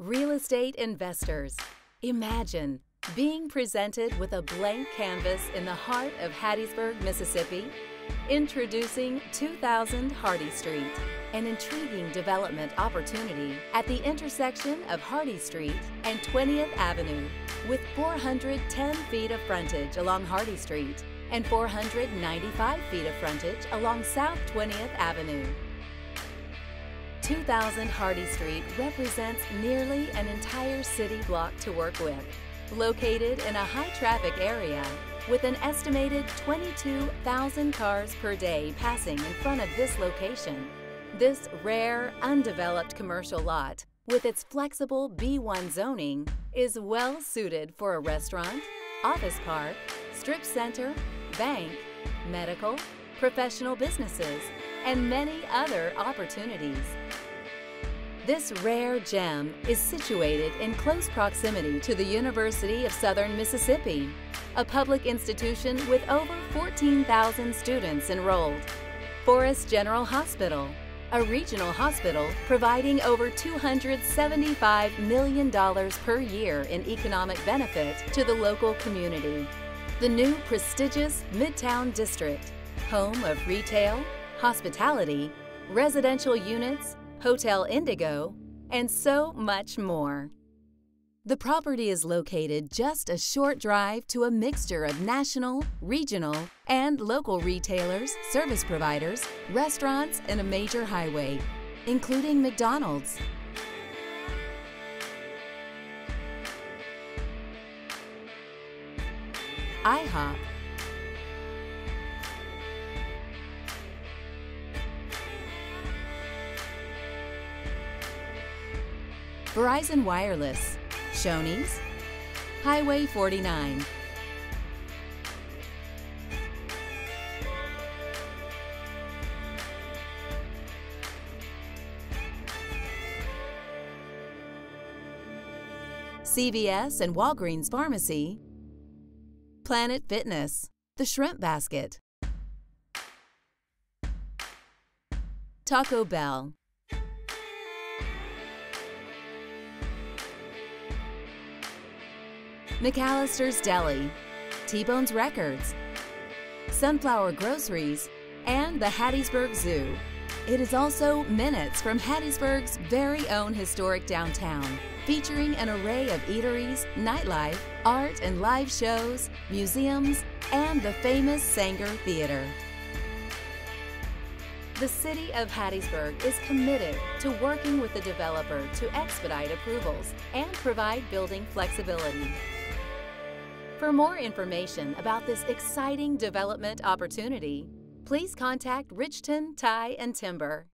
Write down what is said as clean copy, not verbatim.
Real estate investors, imagine being presented with a blank canvas in the heart of Hattiesburg, Mississippi. Introducing 2000 Hardy Street, an intriguing development opportunity at the intersection of Hardy Street and 20th Avenue. With 410 feet of frontage along Hardy Street and 495 feet of frontage along South 20th Avenue. 2000 Hardy Street represents nearly an entire city block to work with. Located in a high-traffic area, with an estimated 22,000 cars per day passing in front of this location, this rare, undeveloped commercial lot, with its flexible B1 zoning, is well suited for a restaurant, office park, strip center, bank, medical, professional businesses, and many other opportunities. This rare gem is situated in close proximity to the University of Southern Mississippi, a public institution with over 14,000 students enrolled. Forrest General Hospital, a regional hospital providing over $275 million per year in economic benefit to the local community. The new prestigious Midtown District, home of retail, hospitality, residential units, Hotel Indigo, and so much more. The property is located just a short drive to a mixture of national, regional, and local retailers, service providers, restaurants, and a major highway, including McDonald's. IHOP, Verizon Wireless, Shoney's, Highway 49. CVS and Walgreens Pharmacy, Planet Fitness, The Shrimp Basket, Taco Bell, McAllister's Deli, T-Bones Records, Sunflower Groceries, and the Hattiesburg Zoo. It is also minutes from Hattiesburg's very own historic downtown, featuring an array of eateries, nightlife, art and live shows, museums, and the famous Sanger Theater. The City of Hattiesburg is committed to working with the developer to expedite approvals and provide building flexibility. For more information about this exciting development opportunity, please contact Richton Tie and Timber.